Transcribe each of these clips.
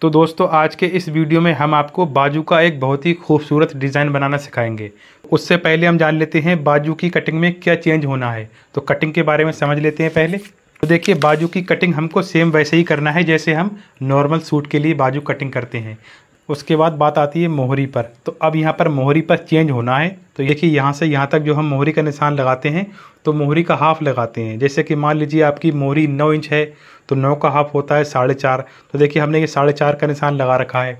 तो दोस्तों आज के इस वीडियो में हम आपको बाजू का एक बहुत ही खूबसूरत डिज़ाइन बनाना सिखाएंगे। उससे पहले हम जान लेते हैं बाजू की कटिंग में क्या चेंज होना है। तो कटिंग के बारे में समझ लेते हैं पहले। तो देखिए, बाजू की कटिंग हमको सेम वैसे ही करना है जैसे हम नॉर्मल सूट के लिए बाजू कटिंग करते हैं। उसके बाद बात आती है मोहरी पर। तो अब यहाँ पर मोहरी पर चेंज होना है। तो देखिए, यहाँ से यहाँ तक जो हम मोहरी का निशान लगाते हैं तो मोहरी का हाफ़ लगाते हैं। जैसे कि मान लीजिए आपकी मोहरी 9 इंच है तो 9 का हाफ़ होता है 4.5। तो देखिए, हमने ये 4.5 का निशान लगा रखा है।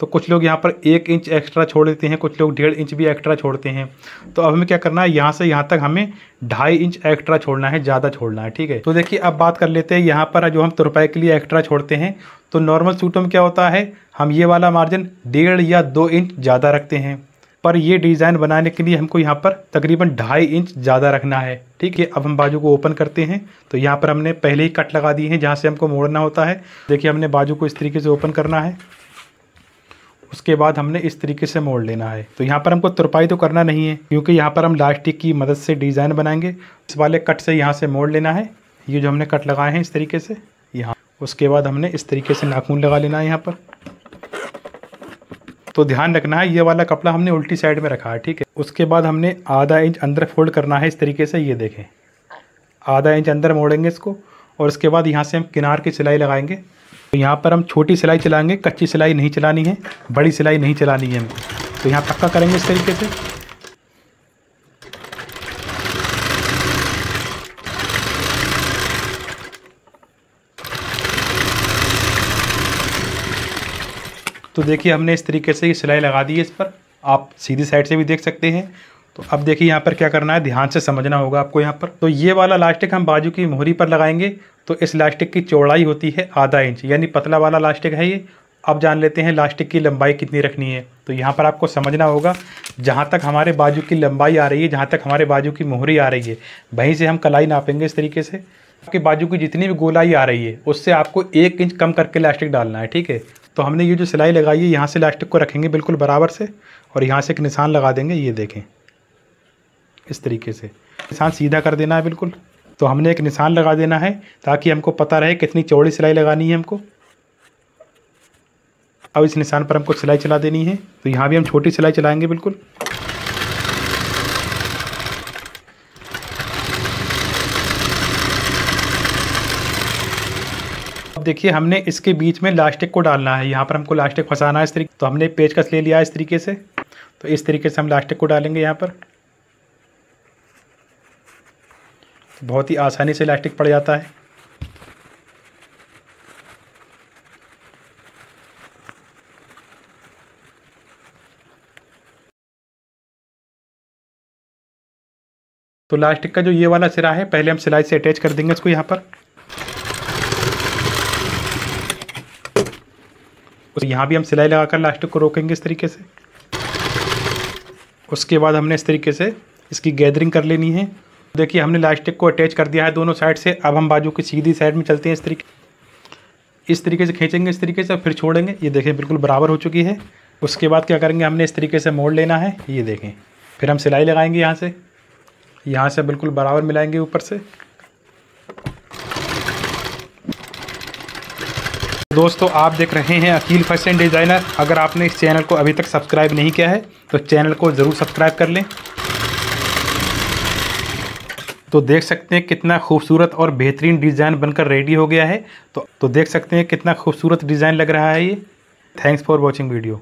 तो कुछ लोग यहाँ पर 1 इंच एक्स्ट्रा छोड़ देते हैं, कुछ लोग 1.5 इंच भी एक्स्ट्रा छोड़ते हैं। तो अब हमें क्या करना है, यहाँ से यहाँ तक हमें 2.5 इंच एक्स्ट्रा छोड़ना है, ज़्यादा छोड़ना है। ठीक है, तो देखिए अब बात कर लेते हैं यहाँ पर जो हम तुरपाई के लिए एक्स्ट्रा छोड़ते हैं। तो नॉर्मल सूटों में क्या होता है, हम ये वाला मार्जिन 1.5 या 2 इंच ज़्यादा रखते हैं, पर ये डिज़ाइन बनाने के लिए हमको यहाँ पर तकरीबन 2.5 इंच ज़्यादा रखना है। ठीक है, अब हम बाजू को ओपन करते हैं। तो यहाँ पर हमने पहले ही कट लगा दी है जहाँ से हमको मोड़ना होता है। देखिए, हमने बाजू को इस तरीके से ओपन करना है, उसके बाद हमने इस तरीके से मोड़ लेना है। तो यहाँ पर हमको तुरपाई तो करना नहीं है क्योंकि यहाँ पर हम लास्टिक की मदद से डिज़ाइन बनाएंगे। इस वाले कट से यहाँ से मोड़ लेना है, ये जो हमने कट लगाए हैं इस तरीके से यहाँ। उसके बाद हमने इस तरीके से नाखून लगा लेना है यहाँ पर। तो ध्यान रखना है, ये वाला कपड़ा हमने उल्टी साइड में रखा है। ठीक है, उसके बाद हमने 0.5 इंच अंदर फोल्ड करना है इस तरीके से। ये देखें, 0.5 इंच अंदर मोड़ेंगे इसको। और उसके बाद यहाँ से हम किनार की सिलाई लगाएंगे। तो यहाँ पर हम छोटी सिलाई चलाएंगे, कच्ची सिलाई नहीं चलानी है, बड़ी सिलाई नहीं चलानी है। तो यहाँ पक्का करेंगे इस तरीके से। तो देखिए, हमने इस तरीके से ये सिलाई लगा दी है इस पर। आप सीधी साइड से भी देख सकते हैं। तो अब देखिए यहाँ पर क्या करना है, ध्यान से समझना होगा आपको यहाँ पर। तो ये वाला लास्टिक हम बाजू की मोहरी पर लगाएंगे। तो इस लास्टिक की चौड़ाई होती है 0.5 इंच, यानी पतला वाला लास्टिक है ये। अब जान लेते हैं लास्टिक की लंबाई कितनी रखनी है। तो यहाँ पर आपको समझना होगा, जहाँ तक हमारे बाजू की लंबाई आ रही है, जहाँ तक हमारे बाजू की मोहरी आ रही है, वहीं से हम कलाई नापेंगे इस तरीके से। आपके बाजू की जितनी भी गोलाई आ रही है उससे आपको 1 इंच कम करके लास्टिक डालना है। ठीक है, तो हमने ये जो सिलाई लगाई है यहाँ से लास्टिक को रखेंगे बिल्कुल बराबर से, और यहाँ से एक निशान लगा देंगे। ये देखें, इस तरीके से निशान सीधा कर देना है बिल्कुल। तो हमने एक निशान लगा देना है ताकि हमको पता रहे कितनी चौड़ी सिलाई लगानी है हमको। अब इस निशान पर हमको सिलाई चला देनी है। तो यहाँ भी हम छोटी सिलाई चलाएँगे बिल्कुल। देखिए, हमने इसके बीच में लास्टिक को डालना है। यहाँ पर हमको लास्टिक फंसाना है इस तरीके। तो हमने पेचकस ले लिया है इस तरीके से। तो इस तरीके से हम लास्टिक को डालेंगे यहाँ पर। तो बहुत ही आसानी से लास्टिक पड़ जाता है। तो लास्टिक का जो ये वाला सिरा है पहले हम सिलाई से अटैच कर देंगे इसको यहाँ पर। तो यहाँ भी हम सिलाई लगाकर लास्टिक को रोकेंगे इस तरीके से। उसके बाद हमने इस तरीके से इसकी गैदरिंग कर लेनी है। देखिए, हमने लास्टिक को अटैच कर दिया है दोनों साइड से। अब हम बाजू की सीधी साइड में चलते हैं इस तरीके से खींचेंगे इस तरीके से, फिर छोड़ेंगे। ये देखें, बिल्कुल बराबर हो चुकी है। उसके बाद क्या करेंगे, हमने इस तरीके से मोड़ लेना है। ये देखें, फिर हम सिलाई लगाएंगे यहाँ से बिल्कुल बराबर मिलाएंगे ऊपर से। दोस्तों, आप देख रहे हैं अकील फैशन डिज़ाइनर। अगर आपने इस चैनल को अभी तक सब्सक्राइब नहीं किया है तो चैनल को ज़रूर सब्सक्राइब कर लें। तो देख सकते हैं कितना खूबसूरत और बेहतरीन डिज़ाइन बनकर रेडी हो गया है। तो देख सकते हैं कितना खूबसूरत डिज़ाइन लग रहा है ये। Thanks for watching video.